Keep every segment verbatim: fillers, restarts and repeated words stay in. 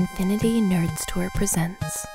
Infinity Nerd Store presents.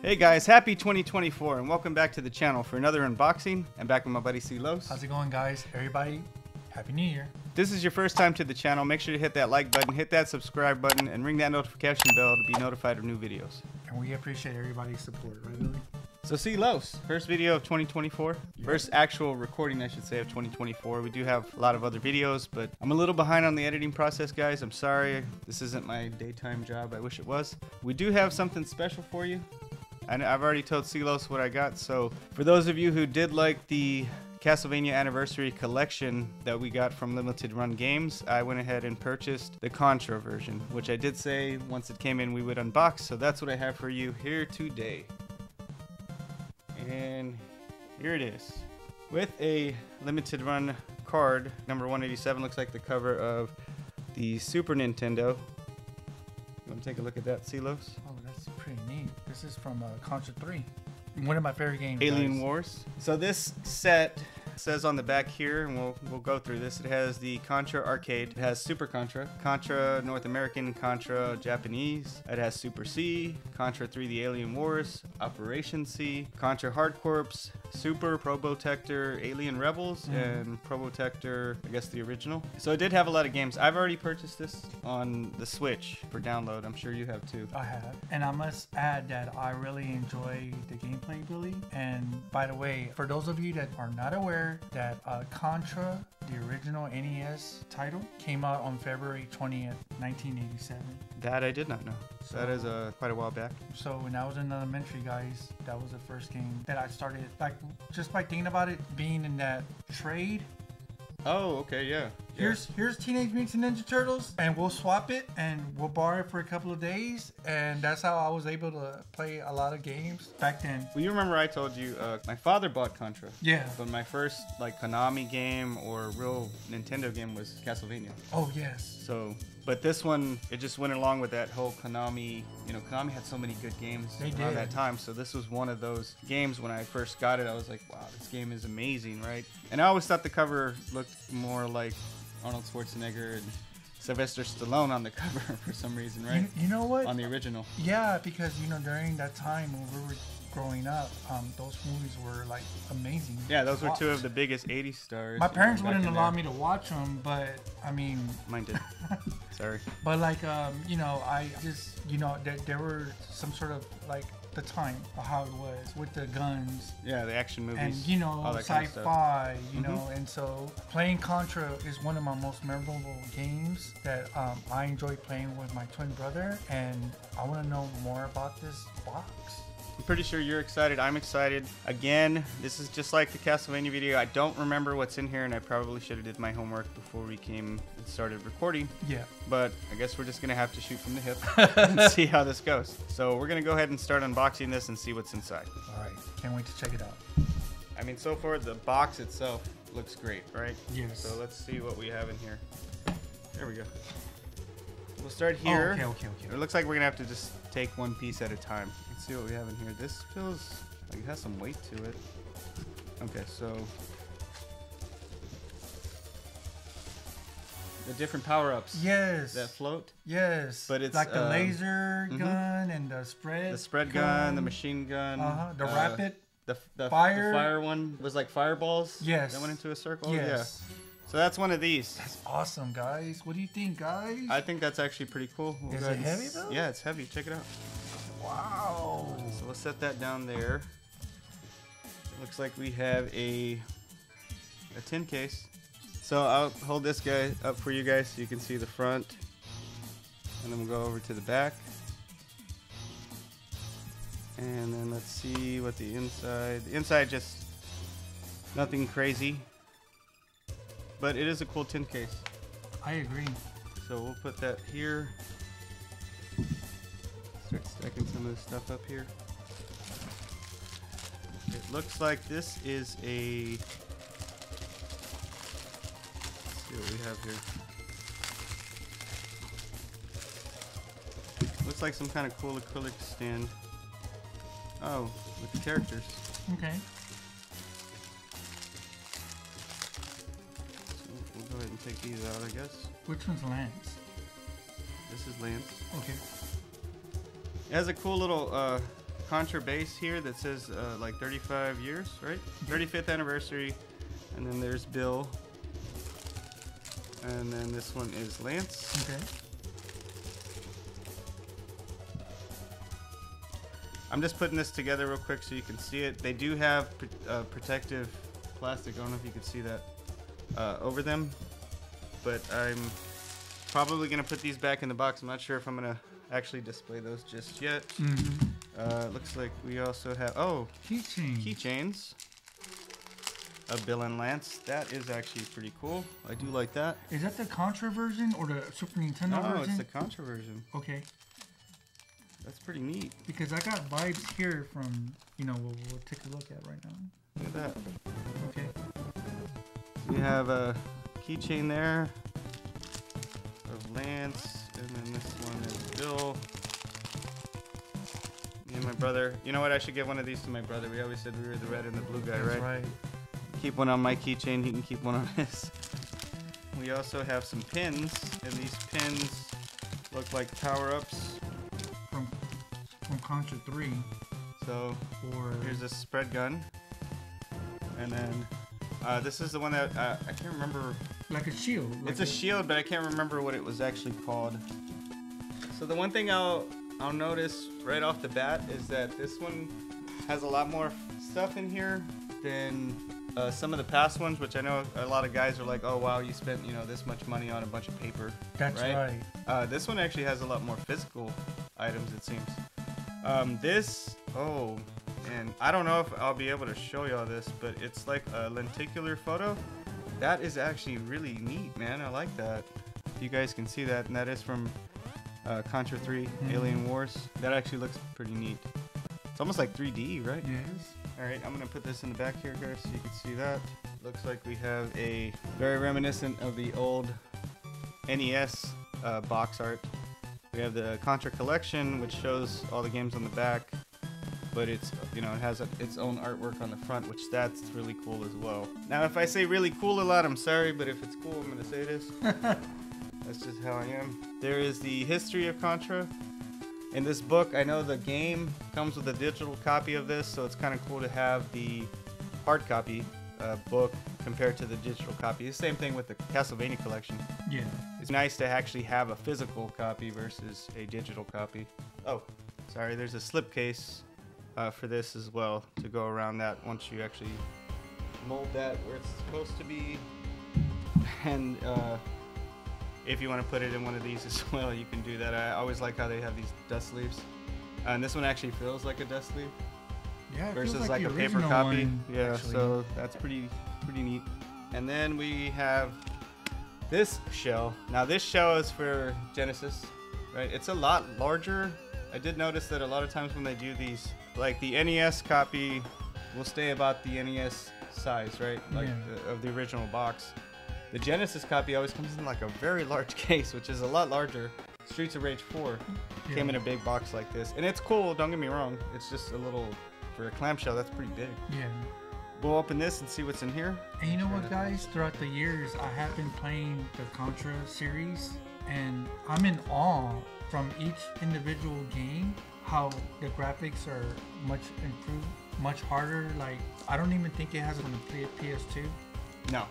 Hey guys, happy twenty twenty-four and welcome back to the channel for another unboxing. I'm back with my buddy C. Los. How's it going guys? Everybody, happy new year. If this is your first time to the channel, make sure to hit that like button, hit that subscribe button, and ring that notification bell to be notified of new videos. And we appreciate everybody's support, right Billy? So C. Los, first video of twenty twenty-four, yep. First actual recording I should say of twenty twenty-four. We do have a lot of other videos, but I'm a little behind on the editing process guys. I'm sorry, this isn't my daytime job, I wish it was. We do have something special for you. And I've already told C. Los what I got, so for those of you who did like the Castlevania Anniversary Collection that we got from Limited Run Games, I went ahead and purchased the Contra version, which I did say once it came in we would unbox, so that's what I have for you here today. And here it is. With a Limited Run card, number one eighty-seven, looks like the cover of the Super Nintendo. You want to take a look at that, C. Los? Oh, that's pretty neat. This is from uh, Contra three. One of my favorite games. Alien guys. Wars. So this set says on the back here, and we'll, we'll go through this, it has the Contra Arcade. It has Super Contra, Contra North American, Contra Japanese. It has Super C, Contra three: The Alien Wars, Operation C, Contra Hard Corps, Super Probotector Alien Rebels, mm. and Probotector, I guess the original. So it did have a lot of games. I've already purchased this on the Switch for download. I'm sure you have too. I have. And I must add that I really enjoy the gameplay, Billy. And by the way, for those of you that are not aware, that uh, Contra, the original N E S title, came out on February twentieth, nineteen eighty-seven. That I did not know. So that is uh, quite a while back. So when I was in elementary, guys, that was the first game that I started, like, just by thinking about it, being in that trade. Oh, okay, yeah. yeah. Here's here's Teenage Mutant Ninja Turtles, and we'll swap it, and we'll borrow it for a couple of days, and that's how I was able to play a lot of games back then. Well, you remember I told you uh, my father bought Contra. Yeah. But my first, like, Konami game or real Nintendo game was Castlevania. Oh, yes. So... But this one, it just went along with that whole Konami, you know, Konami had so many good games they around did. that time. So this was one of those games when I first got it, I was like, wow, this game is amazing, right? And I always thought the cover looked more like Arnold Schwarzenegger and Sylvester Stallone on the cover for some reason, right? You, you know what? On the original. Yeah, because, you know, during that time when we were growing up, um, those movies were, like, amazing. Yeah, those were two of the biggest eighties stars. My parents wouldn't allow me to watch them, but, I mean... Mine did. Sorry. But, like, um, you know, I just, you know, there, there were some sort of, like, the time of how it was with the guns. Yeah, the action movies. And, you know, sci-fi, kind of you mm-hmm. know, and so playing Contra is one of my most memorable games that um, I enjoy playing with my twin brother, and I want to know more about this box. I'm pretty sure you're excited. I'm excited. Again, this is just like the Castlevania video. I don't remember what's in here, and I probably should have did my homework before we came and started recording. Yeah. But I guess we're just going to have to shoot from the hip and see how this goes. So we're going to go ahead and start unboxing this and see what's inside. All right. Can't wait to check it out. I mean, so far, the box itself looks great, right? Yes. So let's see what we have in here. There we go. We'll start here. Oh, okay, okay, okay. It looks like we're going to have to just take one piece at a time. Let's see what we have in here. This feels like it has some weight to it. Okay, so... The different power-ups. Yes. That float. Yes. But it's... Like the um, laser gun mm-hmm. and the spread The spread gun, gun the machine gun. Uh-huh. The uh, rapid. The, the fire. The fire one was like fireballs. Yes. That went into a circle. Yes. Yeah. So that's one of these. That's awesome, guys. What do you think, guys? I think that's actually pretty cool. We'll Is it heavy, though? Yeah, it's heavy. Check it out. Wow. So we'll set that down there. It looks like we have a, a tin case. So I'll hold this guy up for you guys so you can see the front. And then we'll go over to the back. And then let's see what the inside... The inside just nothing crazy. But it is a cool tin case. I agree. So we'll put that here. Start stacking some of this stuff up here. It looks like this is a... Let's see what we have here. Looks like some kind of cool acrylic stand. Oh, with the characters. Okay. So we'll go ahead and take these out, I guess. Which one's Lance? This is Lance. Okay. It has a cool little uh, Contra base here that says uh, like thirty-five years, right? thirty-fifth anniversary. And then there's Bill. And then this one is Lance. Okay. I'm just putting this together real quick so you can see it. They do have uh, protective plastic. I don't know if you can see that uh, over them. But I'm probably going to put these back in the box. I'm not sure if I'm going to actually display those just yet. Mm-hmm. Uh, looks like we also have, oh, keychains. Keychains of Bill and Lance. That is actually pretty cool. I do like that. Is that the Contra version or the Super Nintendo version? No, it's the Contra version. Okay. That's pretty neat. Because I got vibes here from, you know, we'll, we'll take a look at right now. Look at that. Okay. We have a keychain there of Lance, and then this one is Bill. Me and my brother. You know what? I should give one of these to my brother. We always said we were the red and the blue guy, right? That's right. Keep one on my keychain. He can keep one on his. We also have some pins, and these pins look like power-ups. From Contra three. So or here's a spread gun, and then uh, this is the one that uh, I can't remember. Like a shield. Like it's a, a shield, but I can't remember what it was actually called. So the one thing I'll I'll notice right off the bat is that this one has a lot more stuff in here than uh, some of the past ones, which I know a lot of guys are like, oh wow, you spent you know this much money on a bunch of paper. That's right. right. Uh, this one actually has a lot more physical items, it seems. Um, this, oh, and I don't know if I'll be able to show y'all this, but it's like a lenticular photo. That is actually really neat, man. I like that. If you guys can see that, and that is from uh, Contra three, mm-hmm. Alien Wars. That actually looks pretty neat. It's almost like three D, right? Yes. All right, I'm going to put this in the back here, guys, so you can see that. Looks like we have a very reminiscent of the old N E S uh, box art. We have the Contra Collection, which shows all the games on the back, but it's, you know, it has a, its own artwork on the front, which that's really cool as well. Now, if I say really cool a lot, I'm sorry, but if it's cool, I'm going to say this. That's just how I am. There is the history of Contra. In this book, I know the game comes with a digital copy of this, so it's kind of cool to have the hard copy uh, book compared to the digital copy. The same thing with the Castlevania Collection. Yeah. It's nice to actually have a physical copy versus a digital copy. Oh, sorry, there's a slip case uh, for this as well to go around that once you actually mold that where it's supposed to be. And uh, if you want to put it in one of these as well, you can do that. I always like how they have these dust sleeves. Uh, and this one actually feels like a dust sleeve. Yeah, it versus feels like, like a paper copy. One, yeah, actually. So that's pretty pretty neat. And then we have this shell. Now this shell is for Genesis, right? It's a lot larger. I did notice that a lot of times when they do these, like the N E S copy will stay about the N E S size, right? Like yeah. the, of the original box. The Genesis copy always comes in like a very large case, which is a lot larger. Streets of Rage four yeah. came in a big box like this. And it's cool, don't get me wrong. It's just a little, for a clamshell, that's pretty big. Yeah. We'll open this and see what's in here. And you know what, guys? Throughout the years, I have been playing the Contra series, and I'm in awe from each individual game, how the graphics are much improved, much harder. Like, I don't even think it has it on the P S two. No.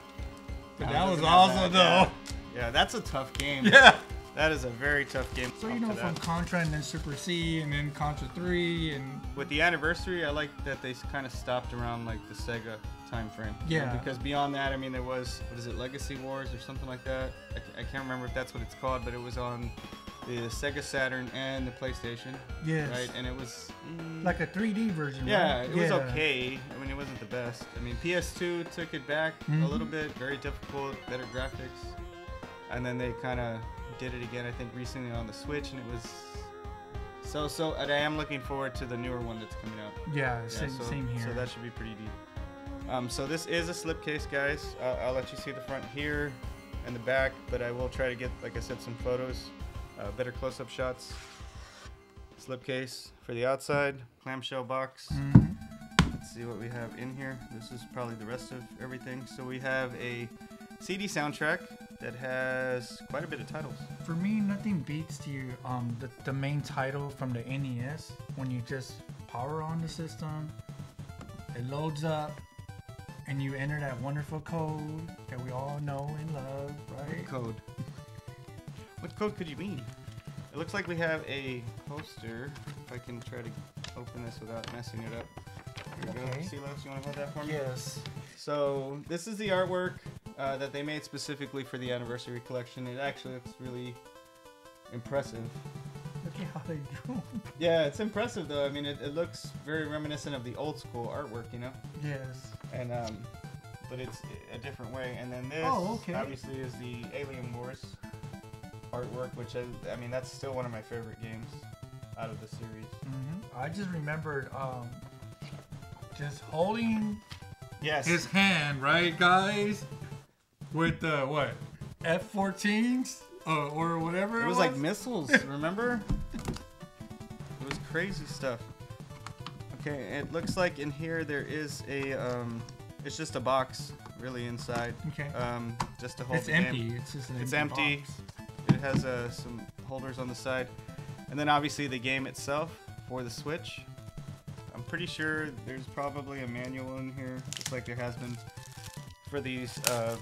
But no, that was awesome, though. Yeah. yeah, that's a tough game. Yeah. That is a very tough game. So, you know, from Contra and then Super C and then Contra three and... With the anniversary, I like that they kind of stopped around, like, the Sega time frame. Yeah. Because beyond that, I mean, there was, what is it, Legacy Wars or something like that? I, I can't remember if that's what it's called, but it was on the Sega Saturn and the PlayStation. Yes. Right? And it was... Mm, like a three D version, yeah, right? It yeah, it was okay. I mean, it wasn't the best. I mean, P S two took it back mm-hmm. a little bit. Very difficult, better graphics. and then they kind of did it again, I think, recently on the Switch, and it was so so. And I am looking forward to the newer one that's coming out. Yeah, yeah same, so, same here. So that should be pretty deep. Um, so this is a slipcase, guys. Uh, I'll let you see the front here and the back, but I will try to get, like I said, some photos, uh, better close-up shots. Slipcase for the outside, clamshell box. Mm-hmm. Let's see what we have in here. This is probably the rest of everything. So we have a C D soundtrack that has quite a bit of titles. For me, nothing beats the, um, the, the main title from the N E S. When you just power on the system, it loads up, and you enter that wonderful code that we all know and love, right? What code? What code could you mean? It looks like we have a poster. If I can try to open this without messing it up. Here we okay. go. Silos, you want to hold that for me? Yes. So this is the artwork Uh, that they made specifically for the Anniversary Collection. It actually looks really impressive. Look at how they drew. Yeah, it's impressive though. I mean, it, it looks very reminiscent of the old school artwork, you know? Yes. And um, but it's a different way. And then this, oh, okay. obviously, is the Alien Wars artwork, which I, I mean, that's still one of my favorite games out of the series. Mm-hmm. I just remembered um, just holding yes. his hand, right, guys? With the, what, F fourteens uh, or whatever it, it was? It was like missiles, remember? It was crazy stuff. Okay, it looks like in here there is a, um, it's just a box, really, inside. Okay. Um, just to hold it's the empty. Game. It's just an it's empty. It's empty. It has uh, some holders on the side. And then, obviously, the game itself for the Switch. I'm pretty sure there's probably a manual in here, just like there has been for these, uh...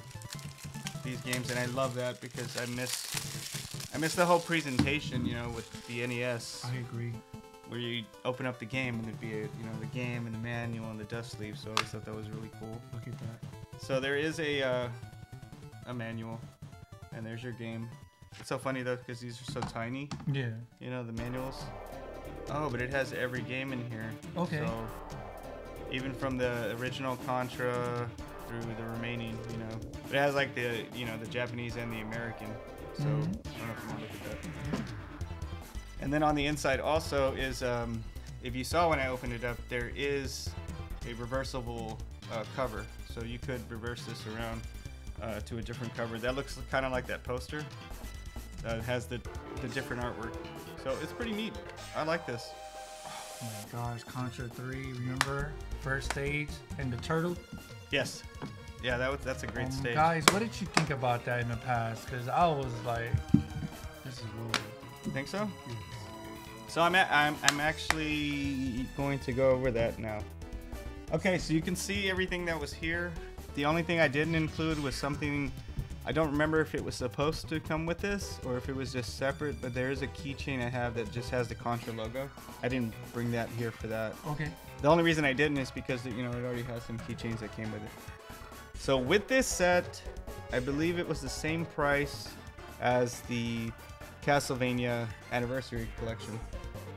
these games, and I love that because I miss I miss the whole presentation, you know, with the N E S. I agree. Where you open up the game and there'd be a, you know, the game and the manual and the dust sleeve. So I always thought that was really cool. Look at that. So there is a uh, a manual, and there's your game. It's so funny though because these are so tiny. Yeah. You know the manuals. Oh, but it has every game in here. Okay. So even from the original Contra through the remaining, you know. But it has like the, you know, the Japanese and the American. So, mm-hmm. I don't know if you want to look at that. And then on the inside also is, um, if you saw when I opened it up, there is a reversible uh, cover. So you could reverse this around uh, to a different cover. That looks kind of like that poster. Uh, it has the, the different artwork. So it's pretty neat. I like this. Oh my gosh, Contra three, remember? First stage and the turtle. Yes. Yeah, that was, that's a great um, stage. Guys, what did you think about that in the past? Because I was like, this is weird. You think so? Yes. So I'm, a, I'm, I'm actually going to go over that now. Okay, so you can see everything that was here. The only thing I didn't include was something, I don't remember if it was supposed to come with this or if it was just separate, but there is a keychain I have that just has the Contra logo. I didn't bring that here for that. Okay. The only reason I didn't is because, you know, it already has some keychains that came with it. So with this set, I believe it was the same price as the Castlevania Anniversary Collection,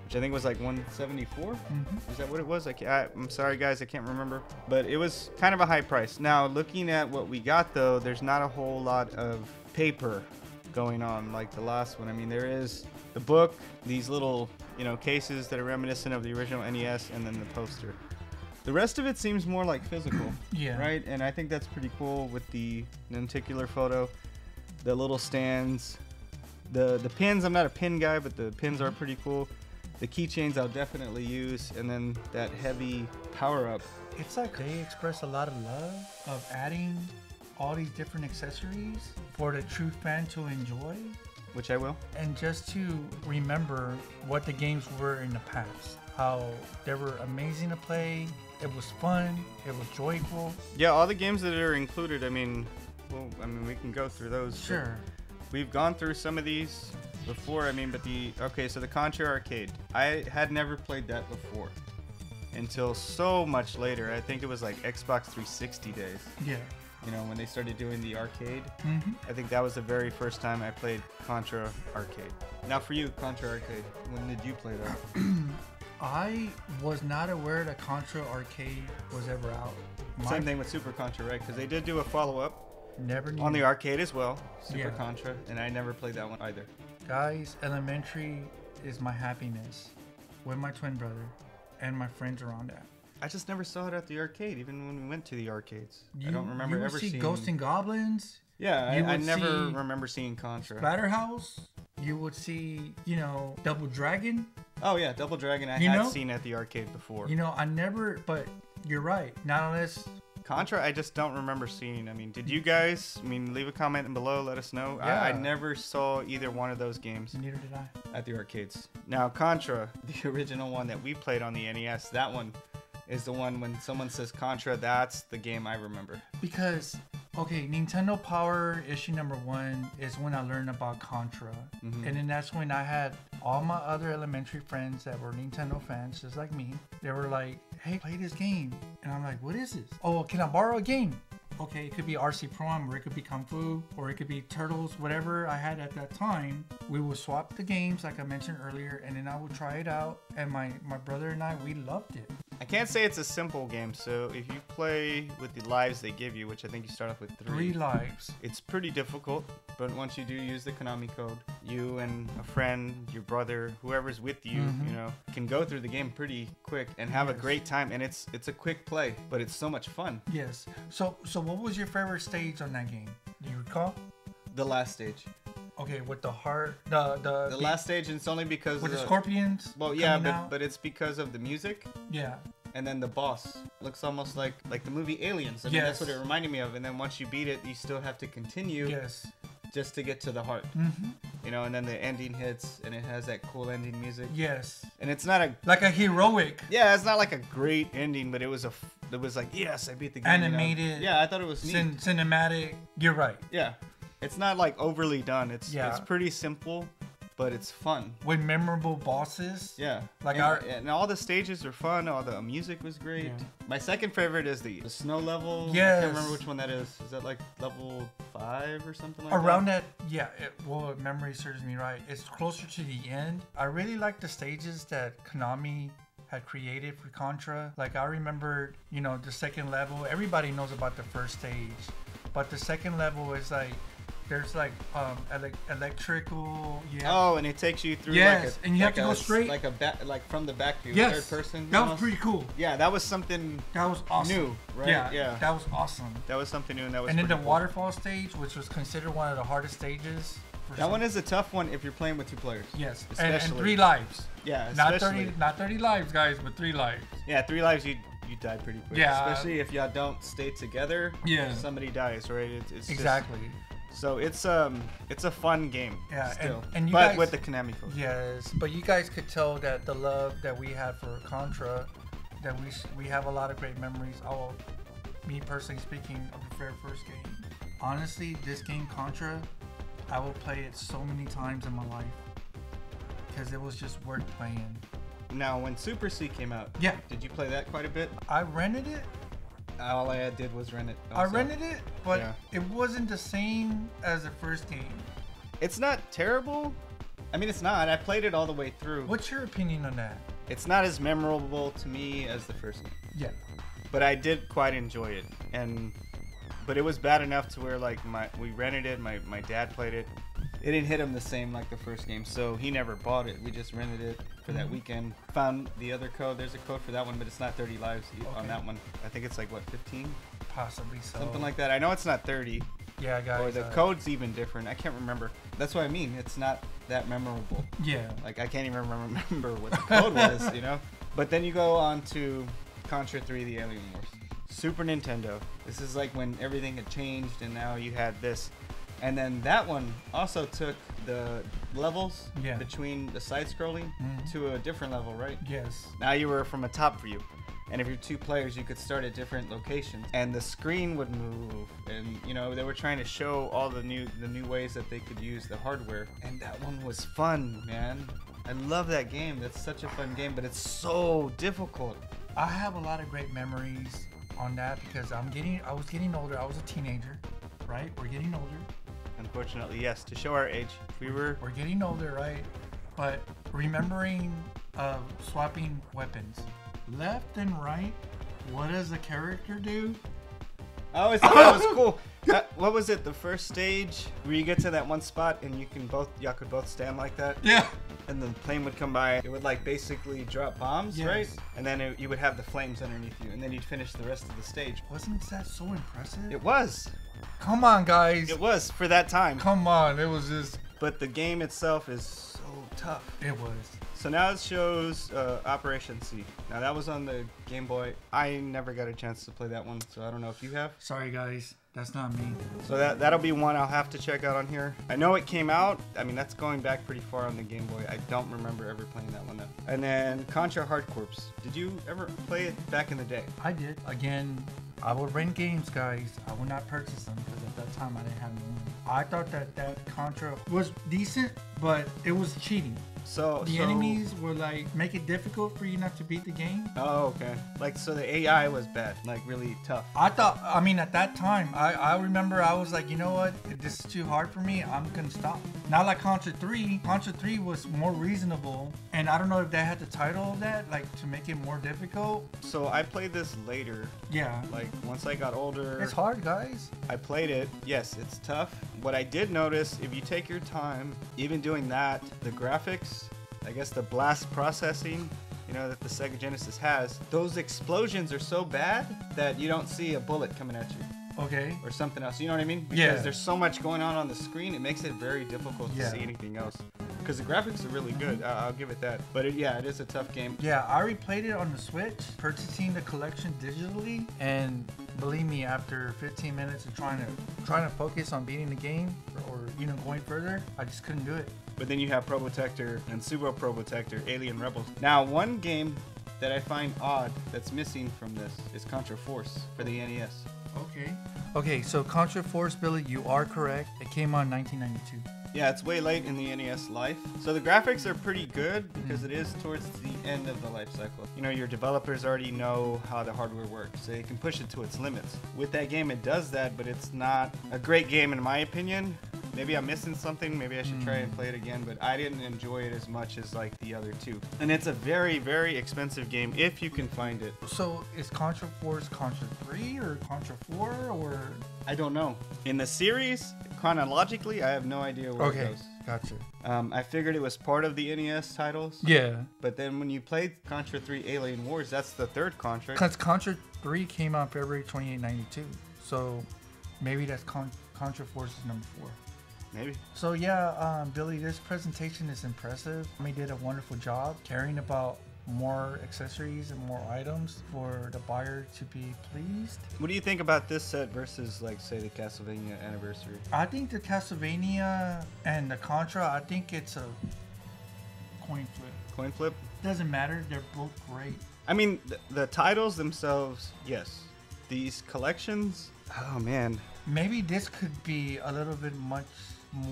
which I think was like one seventy-four. Mm-hmm. Is that what it was? I can't, I, I'm sorry, guys, I can't remember. But it was kind of a high price. Now, looking at what we got, though, there's not a whole lot of paper going on like the last one. I mean, there is the book, these little, you know, cases that are reminiscent of the original N E S, and then the poster. The rest of it seems more like physical, yeah. right? And I think that's pretty cool with the lenticular photo, the little stands, the the pins. I'm not a pin guy, but the pins are pretty cool. The keychains I'll definitely use, and then that heavy power-up. It's like they express a lot of love of adding all these different accessories for the true fan to enjoy. Which I will. And just to remember what the games were in the past. How they were amazing to play. It was fun. It was joyful. Yeah, all the games that are included, I mean, well, I mean, we can go through those. Sure. We've gone through some of these before, I mean, but the, okay, so the Contra Arcade. I had never played that before until so much later. I think it was like Xbox three sixty days. Yeah. You know, when they started doing the arcade, mm-hmm. I think that was the very first time I played Contra Arcade. Now for you, Contra Arcade, when did you play that? I was not aware that Contra Arcade was ever out. My Same thing with Super Contra, right? Because they did do a follow-up, Never knew. On the arcade as well, Super yeah. Contra, and I never played that one either. Guys, elementary is my happiness with my twin brother and my friends around that. I just never saw it at the arcade, even when we went to the arcades. You, I don't remember you would ever see seeing... Ghosts and Goblins. Yeah, you I, I never remember seeing Contra. Splatterhouse. You would see, you know, Double Dragon. Oh yeah, Double Dragon I you had know? seen at the arcade before. You know, I never, but you're right, not unless... Contra, I just don't remember seeing. I mean, did you guys? I mean, leave a comment below, let us know. Yeah. I, I never saw either one of those games. Neither did I. At the arcades. Now, Contra, the original one that we played on the N E S, that one is the one when someone says Contra, that's the game I remember. Because... Okay, Nintendo Power issue number one is when I learned about Contra. Mm-hmm. And then that's when I had all my other elementary friends that were Nintendo fans, just like me. They were like, hey, play this game. And I'm like, what is this? Oh, can I borrow a game? Okay, it could be R C Pro-Am, or it could be Kung Fu, or it could be Turtles, whatever I had at that time. We would swap the games, like I mentioned earlier, and then I would try it out. And my, my brother and I, we loved it. I can't say it's a simple game, so if you play with the lives they give you, which I think you start off with three. Three lives. It's pretty difficult, but once you do use the Konami code, you and a friend, your brother, whoever's with you, mm-hmm. you know, can go through the game pretty quick and have yes. a great time. And it's it's a quick play, but it's so much fun. Yes. So, so what was your favorite stage on that game? Do you recall? The last stage. Okay, with the heart, the the, the last stage, and it's only because with the, the scorpions. Well, yeah, but out. but it's because of the music. Yeah. And then the boss looks almost like like the movie Aliens. I mean, yes. that's what it reminded me of. And then once you beat it, you still have to continue. Yes. Just to get to the heart. Mm-hmm. You know, and then the ending hits, and it has that cool ending music. Yes. And it's not a like a heroic. Yeah, it's not like a great ending, but it was a. It was like yes, I beat the game. Animated. You know? Yeah, I thought it was neat. Cin cinematic. You're right. Yeah. It's not like overly done. It's yeah. it's pretty simple, but it's fun. With memorable bosses. Yeah. Like and, our and all the stages are fun. All the music was great. Yeah. My second favorite is the, the snow level. Yes. I can't remember which one that is. Is that like level five or something like Around that? Around that, yeah. It, well, if memory serves me right, it's closer to the end. I really like the stages that Konami had created for Contra. Like I remember, you know, the second level. Everybody knows about the first stage, but the second level is like. There's like um ele electrical. Yeah. Oh, and it takes you through. Yes, like a, and you like have to a, go straight. Like a back, like from the back view. Yes. Third person. That almost. was pretty cool. Yeah, that was something. That was awesome. New, right? Yeah, yeah. That was awesome. That was something new, and that was. And then the cool. waterfall stage, which was considered one of the hardest stages. For that some. one is a tough one if you're playing with two players. Yes, especially and, and three lives. Yeah, especially. Not thirty, not thirty lives, guys, but three lives. Yeah, three lives. You. You die pretty quick. Yeah. Especially if y'all don't stay together. Yeah. Somebody dies, right? It's, it's exactly. Just, So it's um it's a fun game. Yeah, still. And, and you but guys, with the Konami code. Yes, but you guys could tell that the love that we had for Contra, that we we have a lot of great memories. Oh, me personally speaking, of the very first game. Honestly, this game Contra, I will play it so many times in my life because it was just worth playing. Now, when Super C came out, yeah, did you play that quite a bit? I rented it. All I did was rent it. Also. I rented it, but yeah. it wasn't the same as the first game. It's not terrible. I mean, it's not. I played it all the way through. What's your opinion on that? It's not as memorable to me as the first game. Yeah. But I did quite enjoy it. And but it was bad enough to where like my we rented it, my, my dad played it. It didn't hit him the same like the first game, so he never bought it. We just rented it for that weekend. Found the other code. There's a code for that one, but it's not thirty lives okay. on that one. I think it's like, what, fifteen? Possibly so. Something like that. I know it's not thirty. Yeah, guys. Or the uh, code's even different. I can't remember. That's what I mean. It's not that memorable. Yeah. Like, I can't even remember what the code was, you know? But then you go on to Contra three, The Alien Wars. Super Nintendo. This is like when everything had changed, and now you had this. And then that one also took the levels yeah. between the side-scrolling mm. to a different level, right? Yes. Now you were from a top view. And if you're two players, you could start at different locations. And the screen would move. And, you know, they were trying to show all the new the new ways that they could use the hardware. And that one was fun, man. I love that game. That's such a fun game, but it's so difficult. I have a lot of great memories on that because I'm getting, I was getting older. I was a teenager, right? We're getting older. Unfortunately, yes, to show our age. We were... We're getting older, right? But remembering uh, swapping weapons. Left and right, what does the character do? I always thought that was cool. That, what was it? The first stage where you get to that one spot and you can both, y'all could both stand like that. Yeah. And the plane would come by. It would like basically drop bombs, yes. right? And then it, you would have the flames underneath you, and then you'd finish the rest of the stage. Wasn't that so impressive? It was. Come on, guys. It was for that time. Come on, it was just. But the game itself is so tough. It was. So now it shows uh, Operation C. Now that was on the Game Boy. I never got a chance to play that one, so I don't know if you have. Sorry, guys. That's not me. So that, that'll be one I'll have to check out on here. I know it came out. I mean, that's going back pretty far on the Game Boy. I don't remember ever playing that one though. And then Contra Hard Corps. Did you ever play it back in the day? I did. Again, I would rent games, guys. I would not purchase them because at that time I didn't have any money. I thought that that Contra was decent, but it was cheating. So the so, enemies were like, make it difficult for you not to beat the game. Oh, okay. Like, so the A I was bad, like really tough. I thought, I mean, at that time, I, I remember I was like, you know what? If this is too hard for me, I'm gonna stop. Not like Contra three. Contra three was more reasonable. And I don't know if they had the title of that, like to make it more difficult. So I played this later. Yeah. Like once I got older. It's hard, guys. I played it. Yes, it's tough. What I did notice, if you take your time, even doing that, the graphics, I guess the blast processing, you know, that the Sega Genesis has, those explosions are so bad that you don't see a bullet coming at you. Okay. Or something else, you know what I mean? Because yeah. there's so much going on on the screen, it makes it very difficult yeah. to see anything else. Because the graphics are really good, uh, I'll give it that. But it, yeah, it is a tough game. Yeah, I replayed it on the Switch, purchasing the collection digitally, and believe me, after fifteen minutes of trying to, trying to focus on beating the game, or, or you know, going further, I just couldn't do it. But then you have Probotector and Super Probotector Alien Rebels. Now, one game that I find odd that's missing from this is Contra Force for the N E S. Okay. Okay, so Contra Force, Billy, you are correct. It came on nineteen ninety-two. Yeah, it's way late in the N E S life. So the graphics are pretty good because it is towards the end of the life cycle. You know, your developers already know how the hardware works, so they can push it to its limits. With that game, it does that, but it's not a great game in my opinion. Maybe I'm missing something. Maybe I should try and play it again, but I didn't enjoy it as much as like the other two. And it's a very, very expensive game if you can find it. So is Contra Force Contra three or Contra four or? I don't know. In the series, chronologically, I have no idea where okay. it goes. Gotcha. Um, I figured it was part of the N E S titles. Yeah. But then when you played Contra three Alien Wars, that's the third Contra. Because Contra three came out February twenty-eighth ninety-two. So maybe that's Con Contra Force is number four. Maybe. So yeah, um, Billy, this presentation is impressive. Konami did a wonderful job caring about more accessories and more items for the buyer to be pleased. What do you think about this set versus, like, say, the Castlevania Anniversary? I think the Castlevania and the Contra, I think it's a coin flip. Coin flip? Doesn't matter. They're both great. I mean, th the titles themselves, yes. These collections, oh, man. Maybe this could be a little bit much...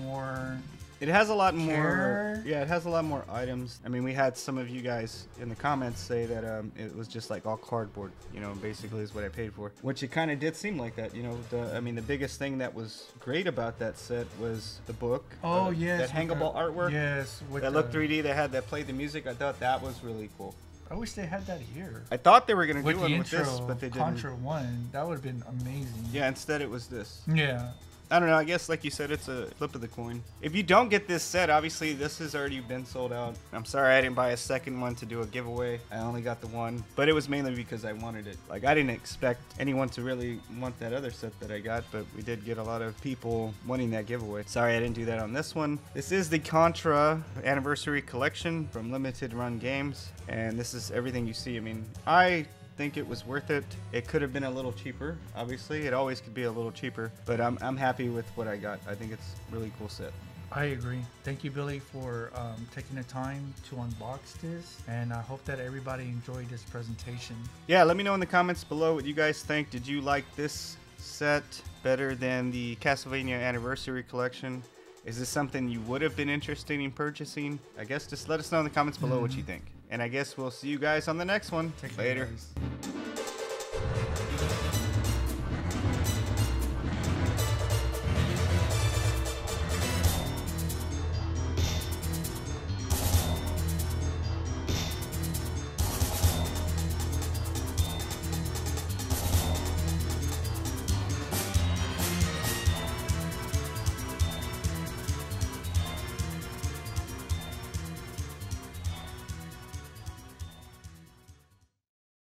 more it has a lot more yeah it has a lot more items. I mean, we had some of you guys in the comments say that um it was just like all cardboard, you know, basically is what I paid for, which it kind of did seem like that, you know. The I mean, the biggest thing that was great about that set was the book. Oh, the, yes, that hangable the, artwork, yes, that the, looked three D. They had that played the music. I thought that was really cool. I wish they had that here. I thought they were going to do one with this, but they didn't. Contra one, that would have been amazing. Yeah, instead it was this. Yeah, I don't know, I guess like you said, it's a flip of the coin. If you don't get this set, obviously this has already been sold out. I'm sorry I didn't buy a second one to do a giveaway. I only got the one, but it was mainly because I wanted it. Like, I didn't expect anyone to really want that other set that I got, but we did get a lot of people wanting that giveaway. Sorry I didn't do that on this one. This is the Contra Anniversary Collection from Limited Run Games, and this is everything you see. I mean, I... think it was worth it. It could have been a little cheaper, obviously. It always could be a little cheaper, but I'm, I'm happy with what I got. I think it's a really cool set. I agree. Thank you, Billy, for um, taking the time to unbox this, and I hope that everybody enjoyed this presentation. Yeah, let me know in the comments below what you guys think. Did you like this set better than the Castlevania Anniversary Collection? Is this something you would have been interested in purchasing? I guess just let us know in the comments below mm-hmm. what you think. And I guess we'll see you guys on the next one. Take Later. Care,